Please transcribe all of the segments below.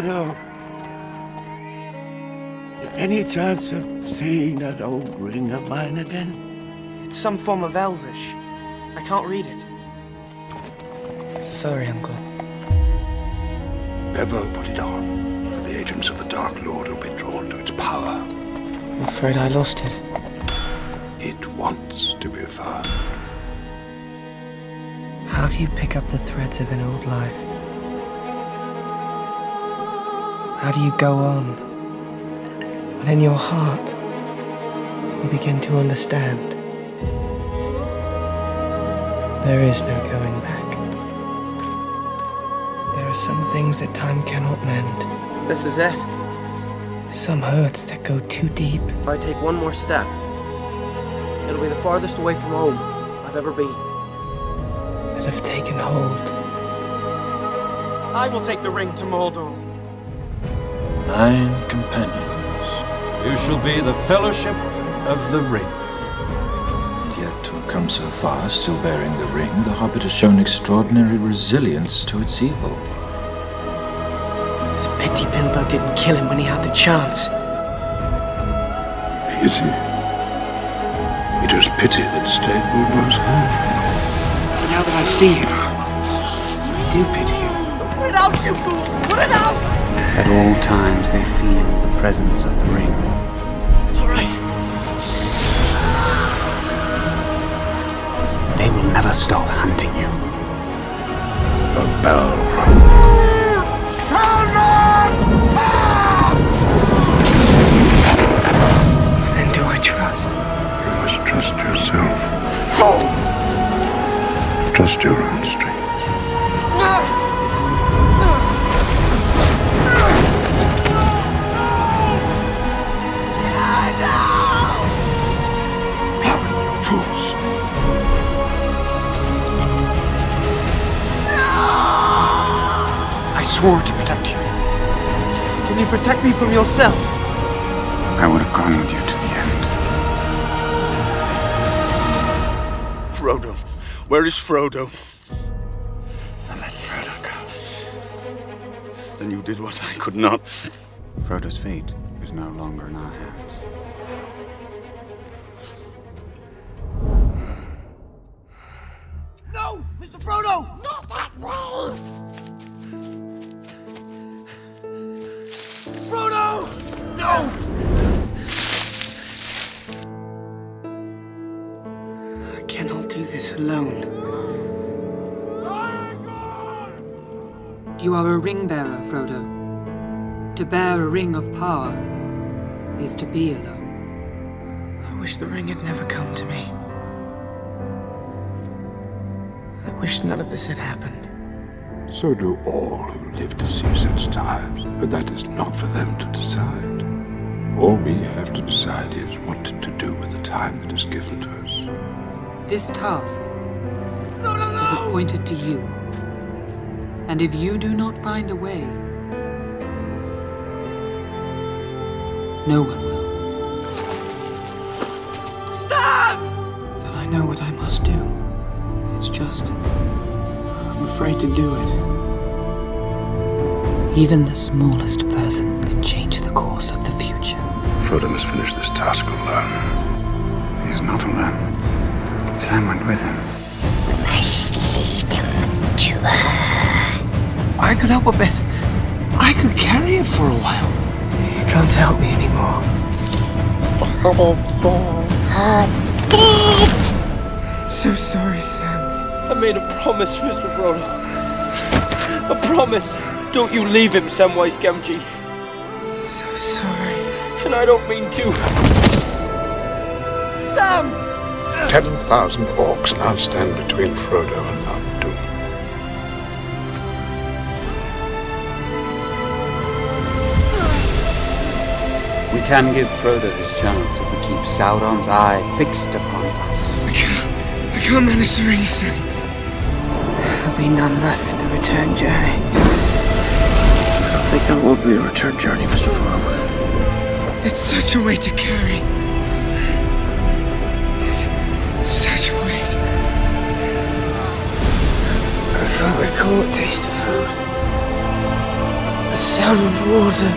Frodo, any chance of seeing that old ring of mine again? It's some form of Elvish. I can't read it. Sorry, Uncle. Never put it on, for the agents of the Dark Lord will be drawn to its power. I'm afraid I lost it. It wants to be found. How do you pick up the threads of an old life? How do you go on, when in your heart, you begin to understand? There is no going back. There are some things that time cannot mend. This is it. Some hurts that go too deep. If I take one more step, it'll be the farthest away from home I've ever been. That have taken hold. I will take the ring to Mordor. 9 companions. You shall be the Fellowship of the Ring. And yet, to have come so far, still bearing the ring, the Hobbit has shown extraordinary resilience to its evil. It's a pity Bilbo didn't kill him when he had the chance. Pity? It was pity that stayed Bilbo's hand. Now that I see you, I do pity you. Put it out, you fools! Put it out! At all times, they feel the presence of the ring. It's all right. They will never stop hunting you. The bell rung. You shall not pass! Then do I trust? You must trust yourself. No! Trust your own strength. No! I swore to protect you. Can you protect me from yourself? I would have gone with you to the end. Frodo. Where is Frodo? I let Frodo go. Then you did what I could not. Frodo's fate is no longer in our hands. No! Mr. Frodo! Not that way! No! I cannot do this alone. You are a ring-bearer, Frodo. To bear a ring of power is to be alone. I wish the ring had never come to me. I wish none of this had happened. So do all who live to see such times, but that is not for them to decide. All we have to decide is what to do with the time that is given to us. This task is appointed to you. And if you do not find a way, no one will. Sam! Then I know what I must do. It's just, I'm afraid to do it. Even the smallest person can change the course of the future. Frodo must finish this task alone. He's not alone. Sam went with him. We must lead him to her. I could help a bit. I could carry it for a while. You can't help me anymore. The Hobbit says Hobbit! I'm so sorry, Sam. I made a promise, Mr. Frodo. A promise. Don't you leave him, Samwise Gamgee. Sorry. And I don't mean to. Sam! 10,000 orcs now stand between Frodo and Mount Doom. We can give Frodo his chance if we keep Sauron's eye fixed upon us. I can't manage the ring, Sam. There'll be none left for the return journey. I think that will be a return journey, Mr. Frodo. It's such a weight to carry. It's such a weight. I can't recall a taste of food. sound of water,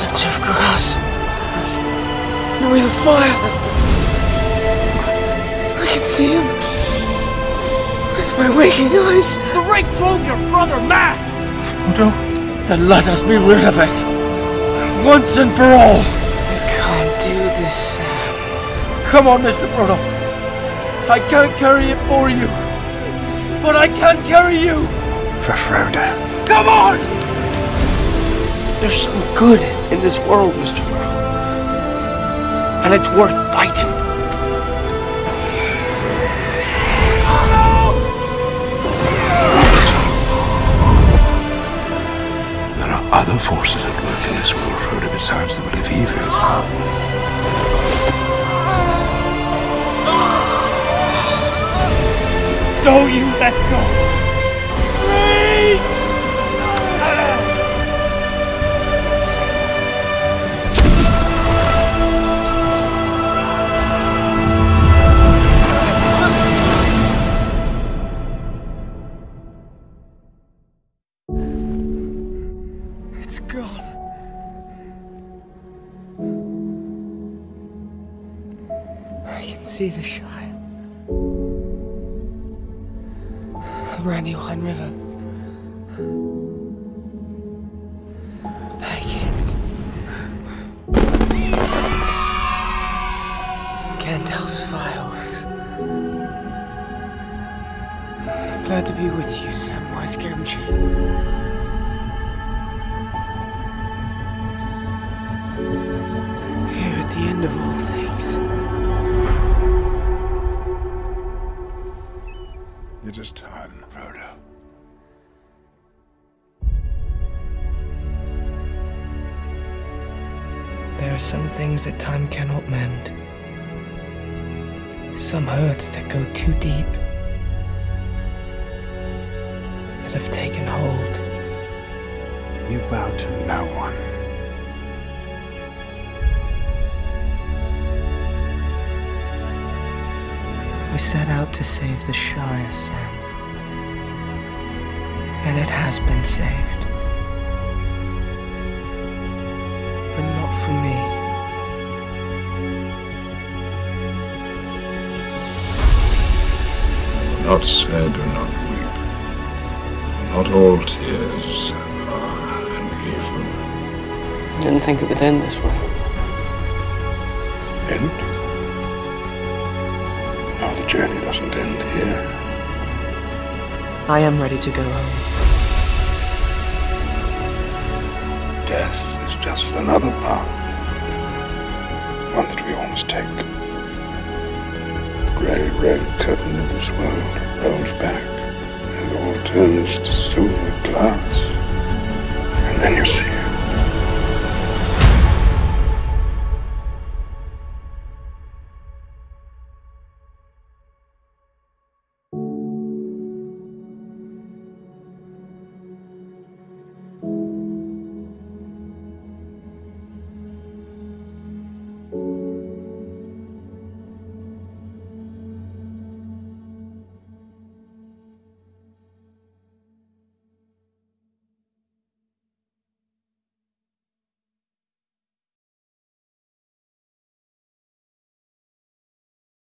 touch of grass, the wheel of fire. I can see him with my waking eyes. The rake drove your brother mad! Frodo? Then let us be rid of it, once and for all. I can't do this, Sam. Come on, Mr. Frodo. I can't carry it for you, but I can carry you. For Frodo. Come on! There's some good in this world, Mr. Frodo. And it's worth fighting. There are other forces at work in this world, Frodo, besides the will of evil. Don't you let go! It's gone. I can see the Shire, the Brandywine River. Back in. Gandalf's fireworks. Glad to be with you, Samwise Gamgee. The end of all things. It is time, Frodo. There are some things that time cannot mend. Some hurts that go too deep, that have taken hold. You bow to no one. We set out to save the Shire, Sam. And it has been saved. But not for me. Do not say, do not weep. For not all tears are an evil. I didn't think it would end this way. End? The journey doesn't end here. I am ready to go home. Death is just another path, one that we all must take. The grey red curtain of this world rolls back, and all turns to silver clouds, and then you see it.